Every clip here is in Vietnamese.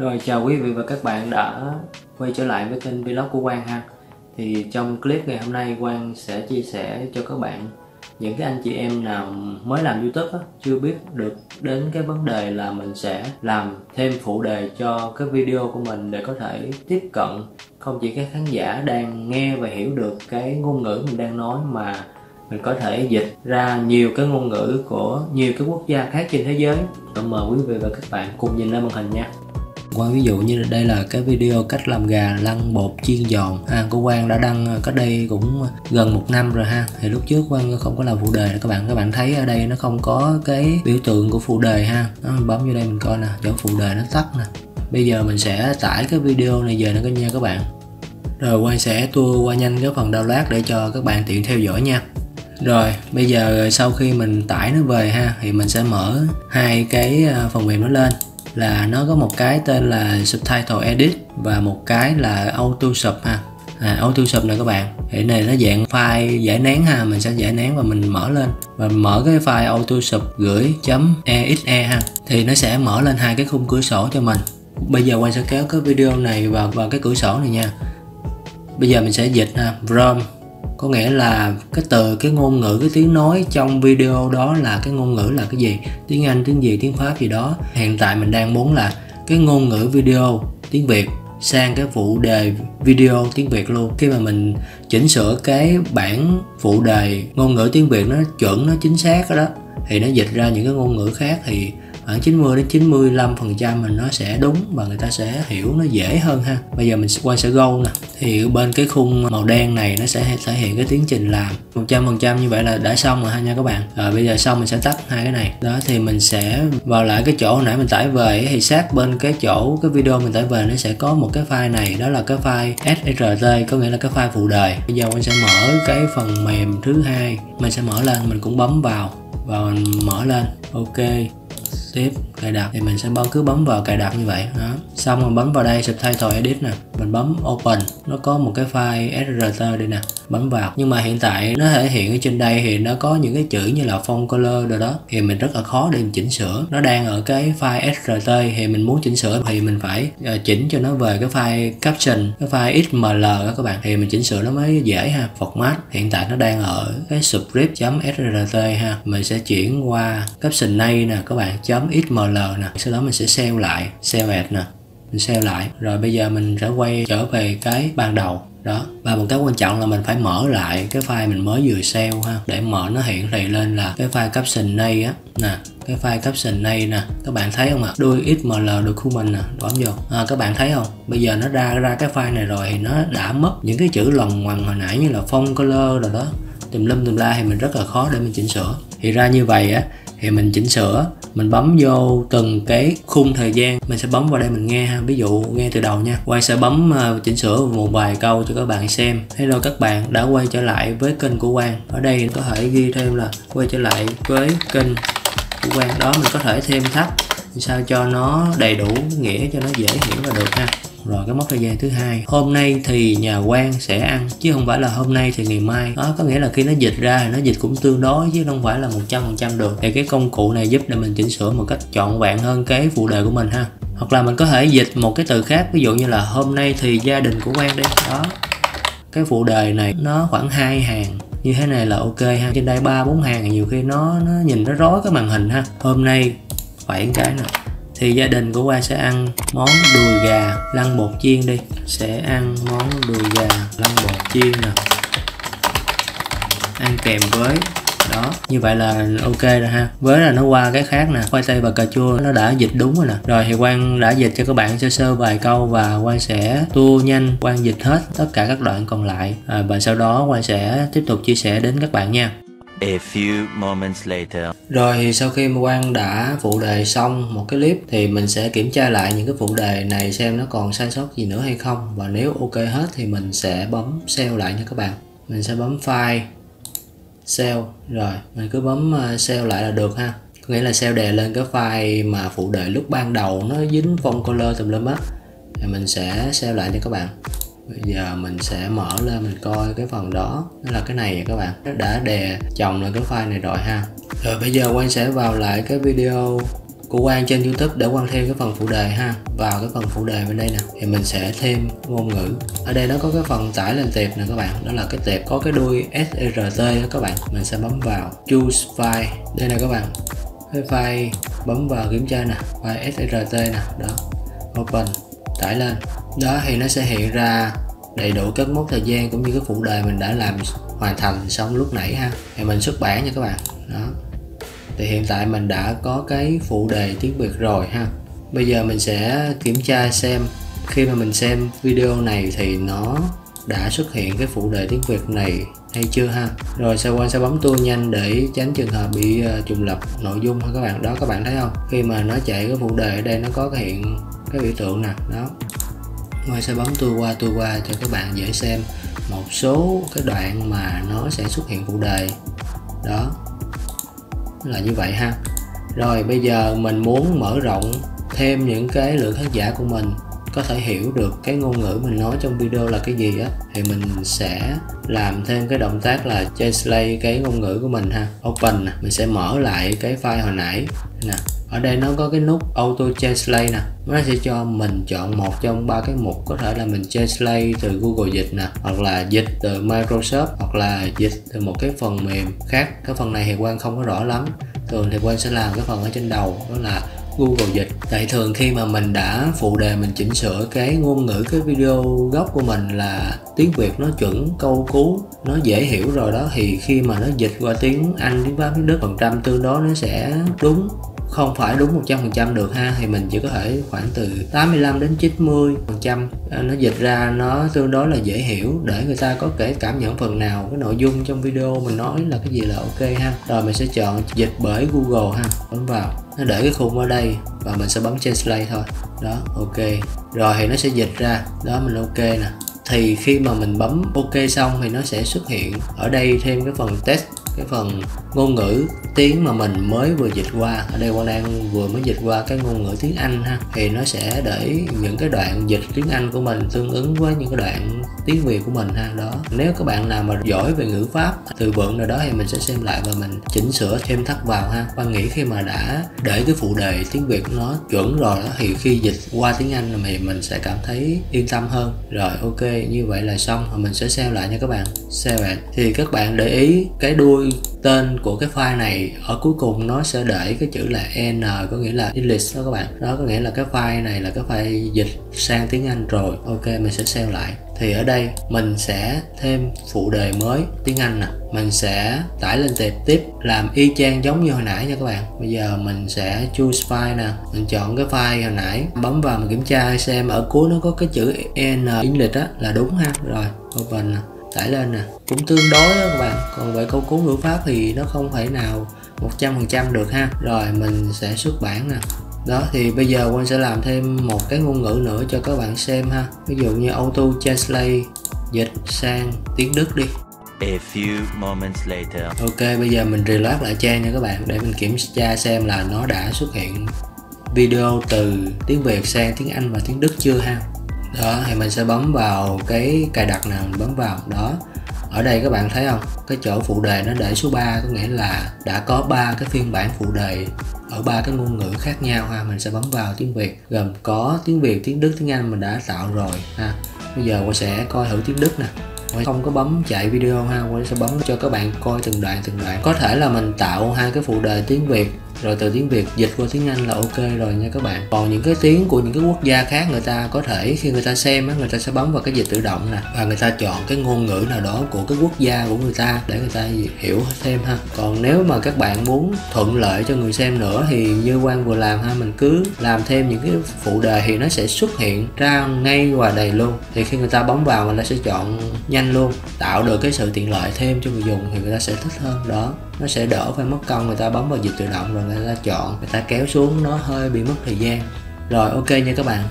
Rồi chào quý vị và các bạn đã quay trở lại với kênh vlog của Quang ha. Thì trong clip ngày hôm nay Quang sẽ chia sẻ cho các bạn những cái anh chị em nào mới làm YouTube á, chưa biết được đến cái vấn đề là mình sẽ làm thêm phụ đề cho cái video của mình để có thể tiếp cận không chỉ các khán giả đang nghe và hiểu được cái ngôn ngữ mình đang nói, mà mình có thể dịch ra nhiều cái ngôn ngữ của nhiều cái quốc gia khác trên thế giới. Tôi mời quý vị và các bạn cùng nhìn lên màn hình nha. Quang ví dụ như đây là cái video cách làm gà lăn bột chiên giòn ha, của Quang đã đăng cách đây cũng gần 1 năm rồi ha. Thì lúc trước Quang không có làm phụ đề, các bạn thấy ở đây nó không có cái biểu tượng của phụ đề ha. Bấm vô đây mình coi nè, chỗ phụ đề nó tắt nè. Bây giờ mình sẽ tải cái video này về nó coi nha các bạn. Rồi Quang sẽ tua qua nhanh cái phần download để cho các bạn tiện theo dõi nha. Rồi bây giờ sau khi mình tải nó về ha, thì mình sẽ mở hai cái phần mềm nó lên, là nó có một cái tên là subtitle edit và một cái là auto sub ha. Auto sub này các bạn, cái này nó dạng file giải nén ha, mình sẽ giải nén và mình mở lên và mở cái file auto sub gửi .exe ha, thì nó sẽ mở lên hai cái khung cửa sổ cho mình. Bây giờ Quang sẽ kéo cái video này vào cái cửa sổ này nha. Bây giờ mình sẽ dịch ha, from có nghĩa là cái từ, cái ngôn ngữ, cái tiếng nói trong video đó là cái ngôn ngữ là cái gì, tiếng Anh, tiếng Việt, tiếng Pháp gì đó. Hiện tại mình đang muốn là cái ngôn ngữ video tiếng Việt sang cái phụ đề video tiếng Việt luôn. Khi mà mình chỉnh sửa cái bản phụ đề ngôn ngữ tiếng Việt nó chuẩn, nó chính xác đó, thì nó dịch ra những cái ngôn ngữ khác thì khoảng 90 đến 95% mình nó sẽ đúng và người ta sẽ hiểu nó dễ hơn ha. Bây giờ mình Quang sẽ go nè, thì bên cái khung màu đen này nó sẽ thể hiện cái tiến trình làm 100%. Như vậy là đã xong rồi ha nha các bạn. Rồi bây giờ xong mình sẽ tắt hai cái này đó, thì mình sẽ vào lại cái chỗ hồi nãy mình tải về, thì sát bên cái chỗ cái video mình tải về nó sẽ có một cái file này, đó là cái file srt, có nghĩa là cái file phụ đề. Bây giờ mình sẽ mở cái phần mềm thứ hai, mình sẽ mở lên, mình cũng bấm vào và mình mở lên, ok, tiếp cài đặt, thì mình sẽ cứ bấm vào cài đặt như vậy đó. Xong mình bấm vào đây subtitle edit nè, mình bấm open, nó có một cái file srt đây nè, bấm vào. Nhưng mà hiện tại nó thể hiện ở trên đây thì nó có những cái chữ như là font color rồi đó, thì mình rất là khó để mình chỉnh sửa. Nó đang ở cái file srt, thì mình muốn chỉnh sửa thì mình phải chỉnh cho nó về cái file caption, cái file xml đó các bạn, thì mình chỉnh sửa nó mới dễ ha. Format hiện tại nó đang ở cái script.srt ha, mình sẽ chuyển qua caption này nè các bạn, .xml nè, sau đó mình sẽ save lại, save ad nè, mình save lại. Rồi bây giờ mình sẽ quay trở về cái ban đầu đó, và một cái quan trọng là mình phải mở lại cái file mình mới vừa save ha, để mở nó hiện thị lên là cái file caption này á nè, cái file caption này nè các bạn thấy không ạ, đuôi xml được khu mình nè, bấm vô các bạn thấy không, bây giờ nó ra cái file này rồi thì nó đã mất những cái chữ lằn ngoằn hồi nãy như là font color rồi đó, tùm la, thì mình rất là khó để mình chỉnh sửa. Thì ra như vậy á, thì mình chỉnh sửa, mình bấm vô từng cái khung thời gian, mình sẽ bấm vào đây mình nghe ha, ví dụ nghe từ đầu nha. Quang sẽ bấm chỉnh sửa một vài câu cho các bạn xem. Hello các bạn đã quay trở lại với kênh của Quang. Ở đây có thể ghi thêm là quay trở lại với kênh của Quang đó, mình có thể thêm thắt sao cho nó đầy đủ nghĩa, cho nó dễ hiểu là được ha. Rồi cái mốc thời gian thứ hai, hôm nay thì nhà Quang sẽ ăn, chứ không phải là hôm nay thì ngày mai đó, có nghĩa là khi nó dịch ra thì nó dịch cũng tương đối chứ không phải là 100% được. Thì cái công cụ này giúp để mình chỉnh sửa một cách trọn vẹn hơn cái phụ đề của mình ha. Hoặc là mình có thể dịch một cái từ khác, ví dụ như là hôm nay thì gia đình của Quang đi đó. Cái phụ đề này nó khoảng 2 hàng như thế này là ok ha, trên đây 3-4 hàng nhiều khi nó nhìn nó rối cái màn hình ha. Hôm nay phải cái nè thì gia đình của Quang sẽ ăn món đùi gà lăn bột chiên đi, sẽ ăn món đùi gà lăn bột chiên nè, ăn kèm với đó. Như vậy là ok rồi ha, với là nó qua cái khác nè, khoai tây và cà chua nó đã dịch đúng rồi nè. Rồi thì Quang đã dịch cho các bạn sơ sơ vài câu và Quang sẽ tua nhanh, Quang dịch hết tất cả các đoạn còn lại và sau đó Quang sẽ tiếp tục chia sẻ đến các bạn nha. A few moments later. Rồi thì sau khi Quang đã phụ đề xong một cái clip thì mình sẽ kiểm tra lại những cái phụ đề này xem nó còn sai sót gì nữa hay không, và nếu ok hết thì mình sẽ bấm save lại nha các bạn. Mình sẽ bấm file save, rồi mình cứ bấm save lại là được ha, có nghĩa là save đề lên cái file mà phụ đề lúc ban đầu nó dính font color tùm lum á, thì mình sẽ save lại cho các bạn. Bây giờ mình sẽ mở lên mình coi cái phần đó, đó là cái này các bạn, nó đã chồng lên cái file này rồi ha. Rồi bây giờ Quang sẽ vào lại cái video của Quang trên YouTube để Quang thêm cái phần phụ đề ha. Vào cái phần phụ đề bên đây nè thì mình sẽ thêm ngôn ngữ. Ở đây nó có cái phần tải lên tệp nè các bạn, đó là cái tệp có cái đuôi SRT đó các bạn. Mình sẽ bấm vào choose file đây nè các bạn, cái file bấm vào kiểm tra nè, file SRT nè đó, open tải lên đó thì nó sẽ hiện ra đầy đủ các mốc thời gian cũng như cái phụ đề mình đã làm hoàn thành xong lúc nãy ha. Thì mình xuất bản nha các bạn đó. Thì hiện tại mình đã có cái phụ đề tiếng Việt rồi ha. Bây giờ mình sẽ kiểm tra xem khi mà mình xem video này thì nó đã xuất hiện cái phụ đề tiếng Việt này hay chưa ha. Rồi sau Quang sẽ bấm tua nhanh để tránh trường hợp bị trùng lặp nội dung ha các bạn. Đó các bạn thấy không, khi mà nó chạy cái phụ đề ở đây nó có cái hiện cái biểu tượng nè đó. Quang sẽ bấm tua qua cho các bạn dễ xem một số cái đoạn mà nó sẽ xuất hiện phụ đề đó, là như vậy ha. Rồi bây giờ mình muốn mở rộng thêm những cái lượng khán giả của mình có thể hiểu được cái ngôn ngữ mình nói trong video là cái gì á, thì mình sẽ làm thêm cái động tác là translate cái ngôn ngữ của mình ha. Open nè, mình sẽ mở lại cái file hồi nãy nè. Ở đây nó có cái nút auto translate nè, nó sẽ cho mình chọn một trong ba cái mục, có thể là mình translate từ Google dịch nè, hoặc là dịch từ Microsoft, hoặc là dịch từ một cái phần mềm khác. Cái phần này thì Quang không có rõ lắm, thường thì Quang sẽ làm cái phần ở trên đầu đó là Google dịch. Tại thường khi mà mình đã phụ đề mình chỉnh sửa cái ngôn ngữ cái video gốc của mình là tiếng Việt nó chuẩn câu cú nó dễ hiểu rồi đó, thì khi mà nó dịch qua tiếng Anh, tiếng Pháp, tiếng Đức phần trăm tương đối nó sẽ đúng, không phải đúng 100% được ha. Thì mình chỉ có thể khoảng từ 85 đến 90% nó dịch ra nó tương đối là dễ hiểu, để người ta có thể cảm nhận phần nào cái nội dung trong video mình nói là cái gì là ok ha. Rồi mình sẽ chọn dịch bởi Google ha, bấm vào, nó để cái khung ở đây và mình sẽ bấm translate thôi đó, ok. Rồi thì nó sẽ dịch ra đó, mình ok nè. Thì khi mà mình bấm ok xong thì nó sẽ xuất hiện ở đây thêm cái phần text, cái phần ngôn ngữ tiếng mà mình mới vừa dịch qua. Ở đây Quang đang vừa mới dịch qua cái ngôn ngữ tiếng Anh ha, thì nó sẽ để những cái đoạn dịch tiếng Anh của mình tương ứng với những cái đoạn tiếng Việt của mình ha đó. Nếu các bạn nào mà giỏi về ngữ pháp từ vựng nào đó thì mình sẽ xem lại và mình chỉnh sửa thêm thắt vào ha. Quang nghĩ khi mà đã để cái phụ đề tiếng Việt nó chuẩn rồi đó, thì khi dịch qua tiếng Anh thì mình sẽ cảm thấy yên tâm hơn. Rồi ok, như vậy là xong. Rồi mình sẽ xem lại nha các bạn. Thì các bạn để ý cái đuôi tên của cái file này ở cuối cùng nó sẽ để cái chữ là N, có nghĩa là English đó các bạn. Đó có nghĩa là cái file này là cái file dịch sang tiếng Anh rồi. Ok, mình sẽ xem lại. Thì ở đây mình sẽ thêm phụ đề mới tiếng Anh nè, mình sẽ tải lên tệp tiếp, làm y chang giống như hồi nãy nha các bạn. Bây giờ mình sẽ choose file nè, mình chọn cái file hồi nãy, bấm vào mình kiểm tra xem ở cuối nó có cái chữ N English á là đúng ha. Rồi open nè, tải lên nè, cũng tương đối đó các bạn. Còn về câu cú ngữ pháp thì nó không thể nào 100% được ha. Rồi mình sẽ xuất bản nè. Đó thì bây giờ Quang sẽ làm thêm một cái ngôn ngữ nữa cho các bạn xem ha. Ví dụ như auto translate dịch sang tiếng Đức đi. A few moments later. Ok, bây giờ mình reload lại trang nha các bạn, để mình kiểm tra xem là nó đã xuất hiện video từ tiếng Việt sang tiếng Anh và tiếng Đức chưa ha. Đó thì mình sẽ bấm vào cái cài đặt nào, mình bấm vào đó. Ở đây các bạn thấy không, cái chỗ phụ đề nó để số 3, có nghĩa là đã có 3 cái phiên bản phụ đề ở 3 cái ngôn ngữ khác nhau ha. Mình sẽ bấm vào tiếng Việt, gồm có tiếng Việt, tiếng Đức, tiếng Anh mình đã tạo rồi ha. Bây giờ Quang sẽ coi thử tiếng Đức nè. Quang không có bấm chạy video ha, Quang sẽ bấm cho các bạn coi từng đoạn. Có thể là mình tạo 2 cái phụ đề tiếng Việt rồi từ tiếng Việt dịch qua tiếng Anh là ok rồi nha các bạn. Còn những cái tiếng của những cái quốc gia khác, người ta có thể khi người ta xem á, người ta sẽ bấm vào cái dịch tự động nè, và người ta chọn cái ngôn ngữ nào đó của cái quốc gia của người ta để người ta hiểu thêm ha. Còn nếu mà các bạn muốn thuận lợi cho người xem nữa thì như Quang vừa làm ha, mình cứ làm thêm những cái phụ đề thì nó sẽ xuất hiện ra ngay và đầy luôn. Thì khi người ta bấm vào mình sẽ chọn nhanh luôn, tạo được cái sự tiện lợi thêm cho người dùng thì người ta sẽ thích hơn đó. Nó sẽ đỡ phải mất công người ta bấm vào dịch tự động rồi người ta chọn, người ta kéo xuống, nó hơi bị mất thời gian. Rồi ok nha các bạn.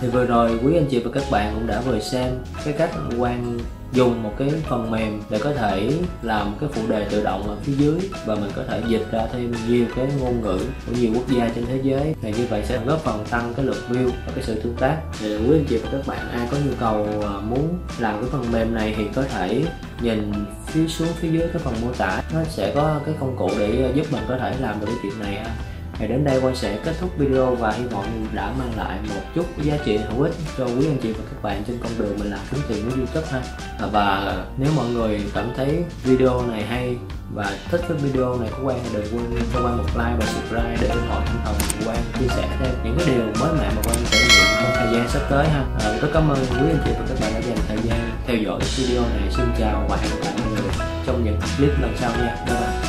Thì vừa rồi quý anh chị và các bạn cũng đã vừa xem cái cách Quang dùng một cái phần mềm để có thể làm cái phụ đề tự động ở phía dưới, và mình có thể dịch ra thêm nhiều cái ngôn ngữ của nhiều quốc gia trên thế giới. Thì như vậy sẽ góp phần tăng cái lượt view và cái sự tương tác. Thì quý anh chị và các bạn ai có nhu cầu muốn làm cái phần mềm này thì có thể nhìn phía xuống phía dưới cái phần mô tả, nó sẽ có cái công cụ để giúp mình có thể làm được cái chuyện này ha. Thì đến đây Quang sẽ kết thúc video và hy vọng đã mang lại một chút giá trị hữu ích cho quý anh chị và các bạn trên con đường mình làm kiếm tiền với YouTube ha. Và nếu mọi người cảm thấy video này hay và thích cái video này của Quang thì đừng quên cho Quang một like và subscribe để ủng hộ tinh thần của Quang chia sẻ thêm những cái điều mới mẻ mà Quang trải nghiệm trong thời gian sắp tới ha. Rất cảm ơn quý anh chị và các bạn đã dành thời gian theo dõi video này. Xin chào và hẹn gặp lại mọi người trong những clip lần sau nha. Bye bye.